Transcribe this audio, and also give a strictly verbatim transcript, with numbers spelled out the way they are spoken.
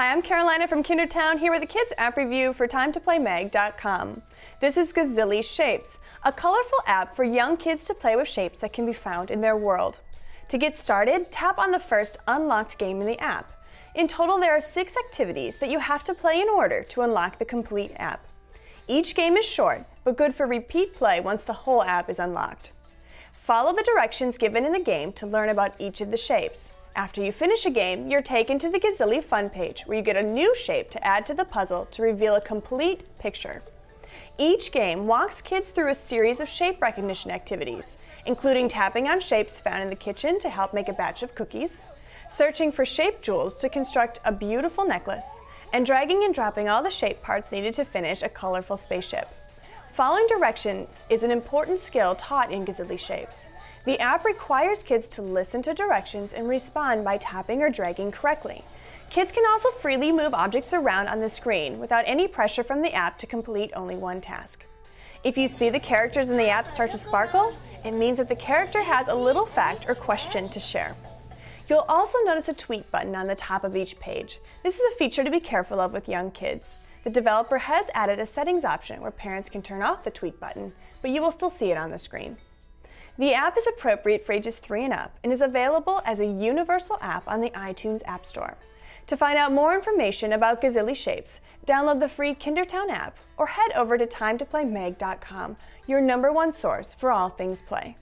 Hi, I'm Carolina from Kindertown, here with a kids app review for Time To Play Mag dot com. This is Gazilli Shapes, a colorful app for young kids to play with shapes that can be found in their world. To get started, tap on the first unlocked game in the app. In total, there are six activities that you have to play in order to unlock the complete app. Each game is short, but good for repeat play once the whole app is unlocked. Follow the directions given in the game to learn about each of the shapes. After you finish a game, you're taken to the Gazilli Fun page, where you get a new shape to add to the puzzle to reveal a complete picture. Each game walks kids through a series of shape recognition activities, including tapping on shapes found in the kitchen to help make a batch of cookies, searching for shape jewels to construct a beautiful necklace, and dragging and dropping all the shape parts needed to finish a colorful spaceship. Following directions is an important skill taught in Gazilli Shapes. The app requires kids to listen to directions and respond by tapping or dragging correctly. Kids can also freely move objects around on the screen without any pressure from the app to complete only one task. If you see the characters in the app start to sparkle, it means that the character has a little fact or question to share. You'll also notice a tweet button on the top of each page. This is a feature to be careful of with young kids. The developer has added a settings option where parents can turn off the tweet button, but you will still see it on the screen. The app is appropriate for ages three and up and is available as a universal app on the iTunes App Store. To find out more information about Gazilli Shapes, download the free Kindertown app or head over to Time To Play Mag dot com, your number one source for all things play.